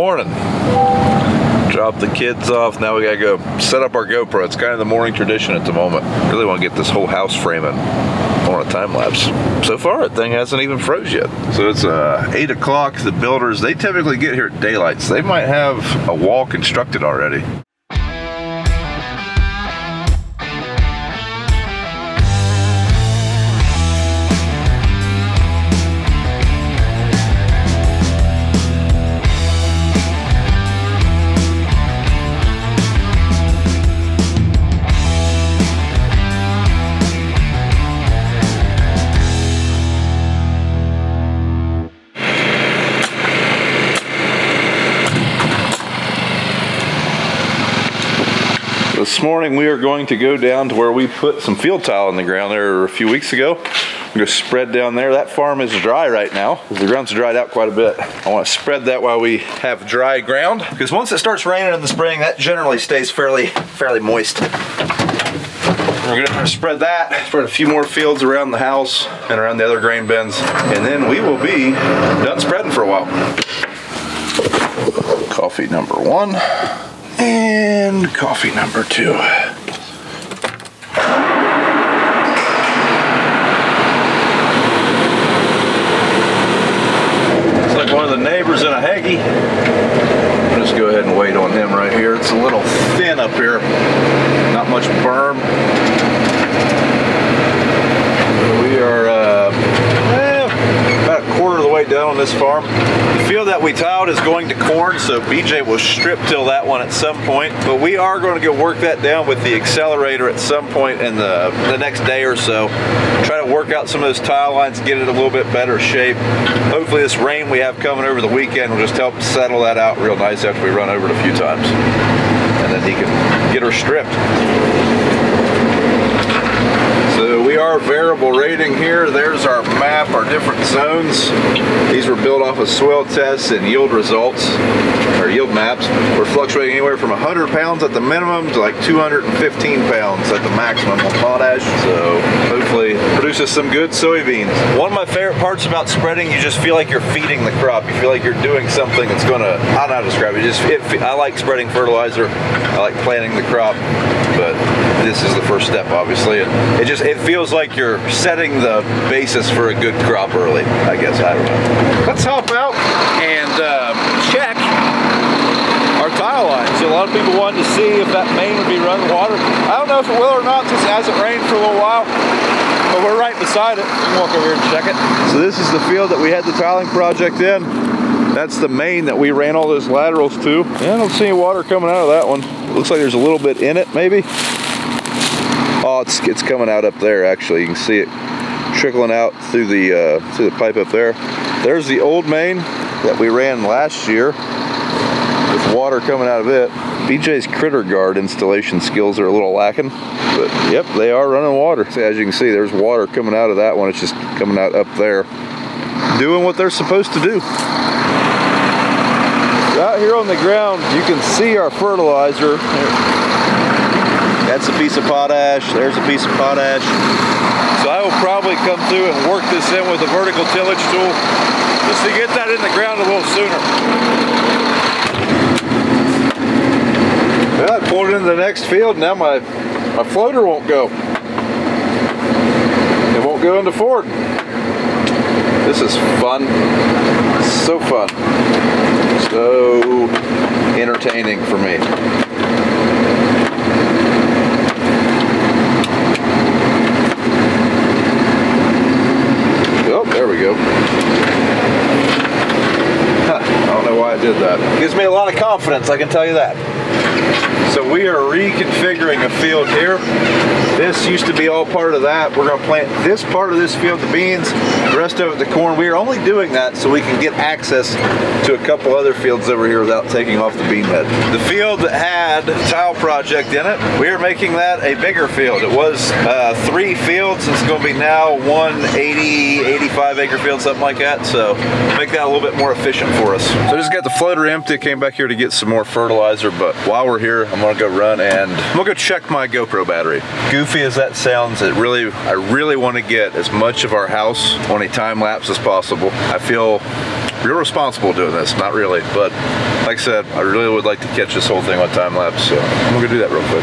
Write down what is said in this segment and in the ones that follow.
morning. Drop the kids off. Now we gotta go set up our GoPro. It's kind of the morning tradition at the moment. Really want to get this whole house framing on a time lapse. So far, the thing hasn't even froze yet. So it's 8 o'clock. The builders, they typically get here at daylight, so they might have a wall constructed already. This morning we are going to go down to where we put some field tile in the ground there a few weeks ago. We're going to spread down there. That farm is dry right now because the ground's dried out quite a bit. I want to spread that while we have dry ground, because once it starts raining in the spring, that generally stays fairly moist. We're going to spread that, spread a few more fields around the house and around the other grain bins, and then we will be done spreading for a while. Coffee number one. And coffee number two. It's like one of the neighbors in a Haggie. I'll just go ahead and wait on him right here. It's a little thin up here. Not much berm. We are about a quarter of the way down on this farm. The field that we tiled is going to corn, so BJ will strip till that one at some point. But we are going to go work that down with the accelerator at some point in the next day or so. Try to work out some of those tile lines, get it a little bit better shape. Hopefully this rain we have coming over the weekend will just help settle that out real nice after we run over it a few times. And then he can get her stripped. So we are variable rating here. There's our map, our different zones. These were built off of soil tests and yield results, or yield maps. We're fluctuating anywhere from 100 pounds at the minimum to like 215 pounds at the maximum on potash. So hopefully produces some good soybeans. One of my favorite parts about spreading, you just feel like you're feeding the crop. You feel like you're doing something that's gonna, I don't know how to describe it. I like spreading fertilizer. I like planting the crop, but this is the first step, obviously. And it feels like you're setting the basis for a good crop early, I guess. I don't know. Let's hop out and check our tile lines. So a lot of people wanted to see if that main would be running water. I don't know if it will or not, since it hasn't rained for a little while, but we're right beside it. We can walk over here and check it. So this is the field that we had the tiling project in. That's the main that we ran all those laterals to. Yeah, I don't see any water coming out of that one. It looks like there's a little bit in it, maybe. Oh, it's coming out up there, actually. You can see it trickling out through the pipe up there. There's the old main that we ran last year with water coming out of it. BJ's critter guard installation skills are a little lacking, but yep, they are running water. So as you can see, there's water coming out of that one. It's just coming out up there, doing what they're supposed to do. Out here on the ground, you can see our fertilizer. That's a piece of potash, there's a piece of potash. So I will probably come through and work this in with a vertical tillage tool just to get that in the ground a little sooner. Well, I pulled it into the next field, now my floater won't go. It won't go into forward. This is fun, so fun, so entertaining for me. There we go. I don't know why I did that. Gives me a lot of confidence, I can tell you that. So we are reconfiguring a field here. This used to be all part of that. We're gonna plant this part of this field, the beans, the rest of it, the corn. We are only doing that so we can get access to a couple other fields over here without taking off the bean head. The field that had the tile project in it, we are making that a bigger field. It was 3 fields. It's gonna be now 85 acre field, something like that. So make that a little bit more efficient for us. So I just got the floater empty, came back here to get some more fertilizer, but while we're here, I'm gonna go run and I'm gonna go check my GoPro battery. Goofy as that sounds, I really want to get as much of our house on a time lapse as possible. I feel real responsible doing this, not really, but like I said, I really would like to catch this whole thing on time lapse, so I'm gonna do that real quick.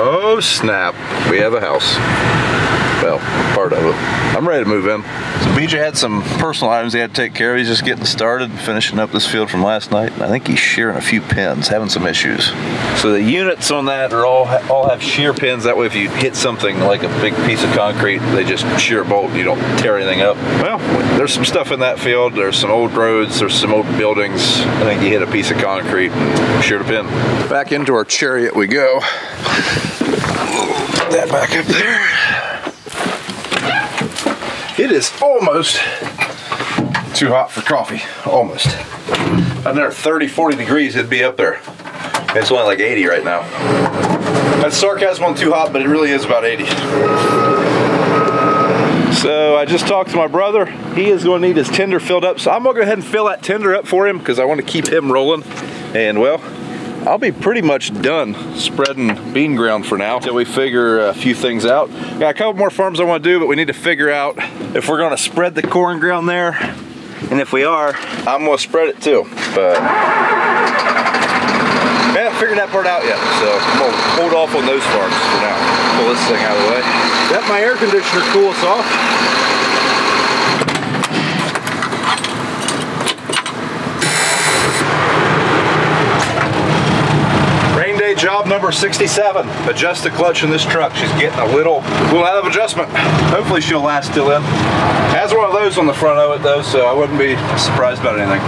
Oh snap, we have a house. Well, part of it. I'm ready to move in. So BJ had some personal items he had to take care of. He's just getting started, finishing up this field from last night. And I think he's shearing a few pins, having some issues. So the units on that are all have shear pins. That way if you hit something like a big piece of concrete, they just shear bolt, you don't tear anything up. Well, there's some stuff in that field. There's some old roads, there's some old buildings. I think you hit a piece of concrete and sheared a pin. Back into our chariot we go. Put that back up there. It is almost too hot for coffee, almost. Another 30, 40 degrees, it'd be up there. It's only like 80 right now. That's sarcasm on too hot, but it really is about 80. So I just talked to my brother. He is gonna need his tender filled up. So I'm gonna go ahead and fill that tender up for him because I wanna keep him rolling. And well, I'll be pretty much done spreading bean ground for now until we figure a few things out. Got a couple more farms I want to do, but we need to figure out if we're going to spread the corn ground there, and if we are, I'm going to spread it too. But I haven't figured that part out yet, so I'm going to hold off on those farms for now. Pull this thing out of the way. Let my air conditioner cool us off. Job number 67, adjust the clutch in this truck. She's getting a little out of adjustment. Hopefully she'll last till then. Has one of those on the front of it though, so I wouldn't be surprised about anything.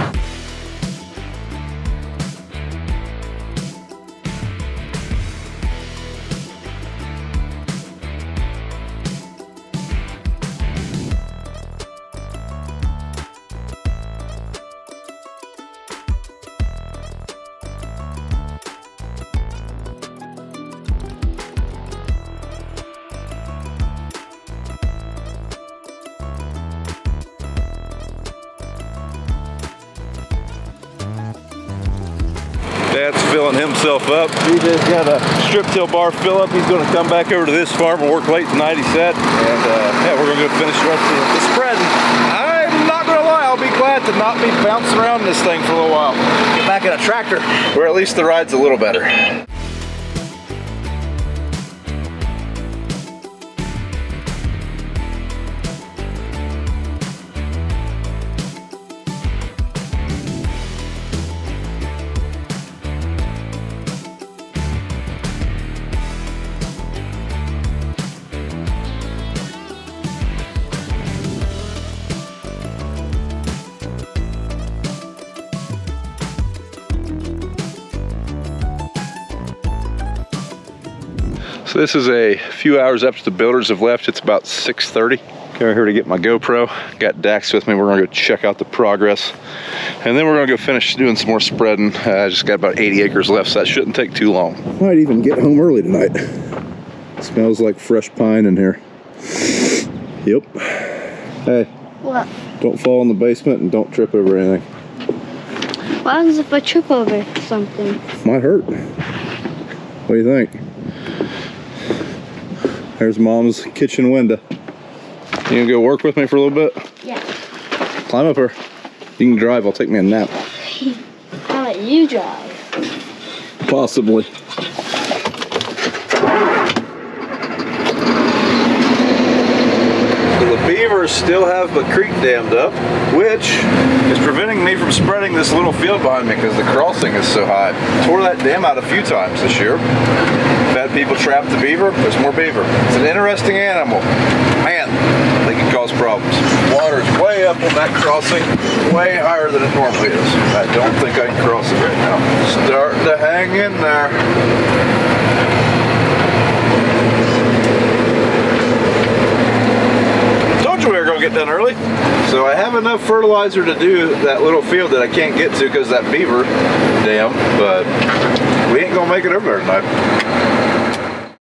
Dad's filling himself up. He just got a strip till bar fill up. He's going to come back over to this farm and work late tonight, he said. And yeah, we're going to go finish the rest of the spread. I'm not going to lie, I'll be glad to not be bouncing around this thing for a little while. Get back in a tractor, where at least the ride's a little better. So this is a few hours after the builders have left. It's about 6:30. Came over here to get my GoPro. Got Dax with me. We're gonna go check out the progress. And then we're gonna go finish doing some more spreading. I just got about 80 acres left, so that shouldn't take too long. Might even get home early tonight. It smells like fresh pine in here. Yep. Hey. What? Don't fall in the basement and don't trip over anything. What happens if I trip over something? Might hurt. What do you think? There's Mom's kitchen window. You gonna go work with me for a little bit? Yeah. Climb up her. You can drive, I'll take me a nap. I'll let you drive. Possibly. Still have the creek dammed up, which is preventing me from spreading this little field behind me because the crossing is so high. Tore that dam out a few times this year. I've had people trap the beaver, there's more beaver. It's an interesting animal. Man, they can cause problems. Water's way up on that crossing, way higher than it normally is. I don't think I can cross it right now. Starting to hang in there. We were going to get done early. So I have enough fertilizer to do that little field that I can't get to because of that beaver dam, but we ain't going to make it over there tonight.